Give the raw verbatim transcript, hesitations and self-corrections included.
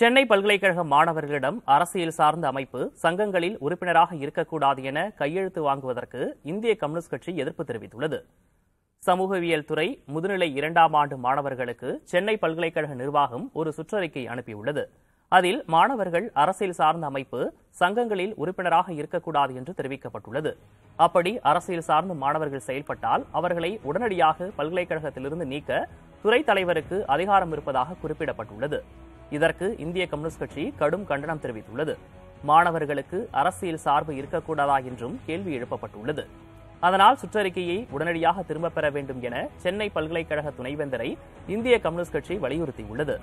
சென்னை பல்கலைக்கழக மாணவர்களிடம் அரசியல் சார்ந்த அமைப்பு சங்கங்களில் உறுப்பினராக இருக்கக்கூடாது என கையெழுத்து வாங்குவதற்கு இந்திய கம்யூனிஸ்ட் கட்சி எதிர்ப்பு தெரிவித்துள்ளது. சமூகவியல் துறை முதுநிலை இரண்டாம் ஆண்டு மாணவர்களுக்கு சென்னை பல்கலைக்கழக நிர்வாகம் ஒரு சுற்றறிக்கை அனுப்பியுள்ளது. அதில் மாணவர்கள் அரசியல் சார்ந்த அமைப்பு சங்கங்களில் உறுப்பினராக இருக்கக்கூடாது என்று தெரிவிக்கப்பட்டுள்ளது. அப்படி அரசியல் சார்ந்த மாணவர்கள் செயல்பட்டால் அவர்களை உடனடியாக பல்கலைக்கழகத்திலிருந்து நீக்க துறை தலைவருக்கு அதிகாரம் இருப்பதாக குறிப்பிடப்பட்டுள்ளது. இதற்கு இந்திய கம்யூனிஸ்ட் கட்சி கடும் கண்டனம் தெரிவித்துள்ளது. மாணவர்களுக்கு அரசியல் சார்பு இருக்கக்கூடாதா என்றும் கேள்வி எழுப்பப்பட்டுள்ளது. அதனால் சுற்றறிக்கையை உடனடியாக திரும்பப் பெற வேண்டும் என சென்னை பல்கலைக்கழக துணைவேந்தரை இந்திய கம்யூனிஸ்ட் கட்சி வலியுறுத்தியுள்ளது.